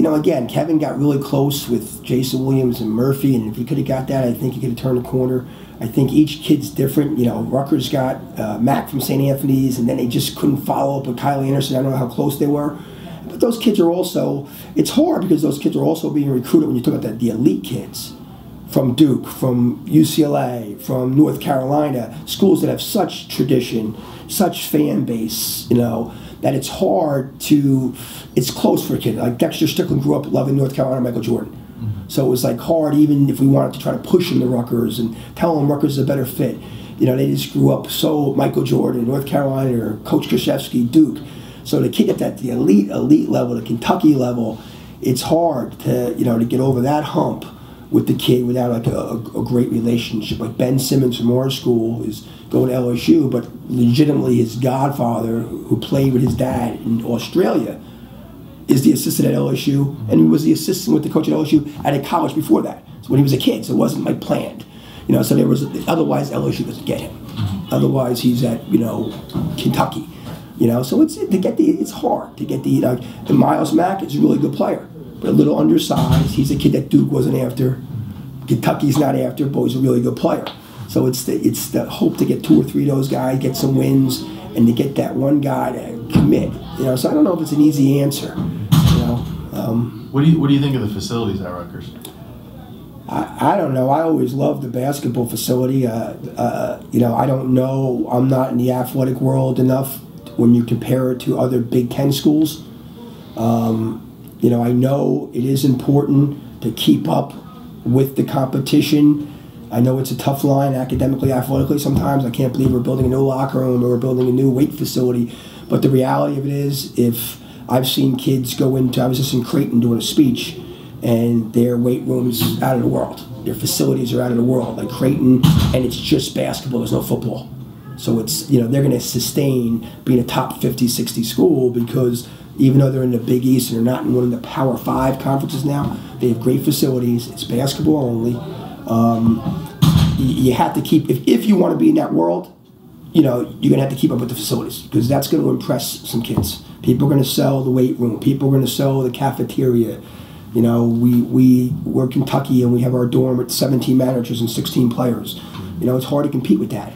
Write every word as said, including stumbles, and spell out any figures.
you know, again, Kevin got really close with Jason Williams and Murphy, and if he could have got that, I think he could have turned the corner. I think each kid's different. You know, Rutgers got uh, Mac from Saint Anthony's, and then they just couldn't follow up with Kylie Anderson. I don't know how close they were. But those kids are also, it's hard because those kids are also being recruited when you talk about the, the elite kids from Duke, from U C L A, from North Carolina, schools that have such tradition, such fan base, you know, that it's hard to, it's close for a kid. Like Dexter Stickland grew up loving North Carolina, Michael Jordan. Mm-hmm. So it was like hard, even if we wanted to try to push him to Rutgers and tell him Rutgers is a better fit. You know, they just grew up so Michael Jordan, North Carolina, or Coach Krzyzewski, Duke. So the kid at that the elite, elite level, the Kentucky level, it's hard to, you know, to get over that hump with the kid without like a, a, a great relationship. Like Ben Simmons from our school is going to L S U, but legitimately his godfather, who played with his dad in Australia, is the assistant at L S U, and he was the assistant with the coach at L S U at a college before that. So when he was a kid, so it wasn't like planned. You know, so there was, otherwise L S U doesn't get him. Otherwise he's at, you know, Kentucky. You know, so it's to get the it's hard to get the you know, and Myles Mack is a really good player, but a little undersized. He's a kid that Duke wasn't after, Kentucky's not after, but he's a really good player. So it's the it's the hope to get two or three of those guys, get some wins, and to get that one guy to commit. You know, so I don't know if it's an easy answer. You know, um, what do you what do you think of the facilities at Rutgers? I, I don't know. I always loved the basketball facility. Uh, uh, you know, I don't know. I'm not in the athletic world enough. When you compare it to other Big Ten schools, um, you know, I know it is important to keep up with the competition. I know it's a tough line academically, athletically sometimes. I can't believe we're building a new locker room or we're building a new weight facility. But the reality of it is, if I've seen kids go into, I was just in Creighton doing a speech, and their weight room's out of the world. Their facilities are out of the world, like Creighton, and it's just basketball, there's no football. So it's, you know, they're going to sustain being a top fifty, sixty school because even though they're in the Big East and they're not in one of the Power Five conferences now, they have great facilities. It's basketball only. Um, you have to keep, if, if you want to be in that world, you know, you're going to have to keep up with the facilities because that's going to impress some kids. People are going to sell the weight room. People are going to sell the cafeteria. You know, we, we, we're Kentucky and we have our dorm with seventeen managers and sixteen players. You know, it's hard to compete with that.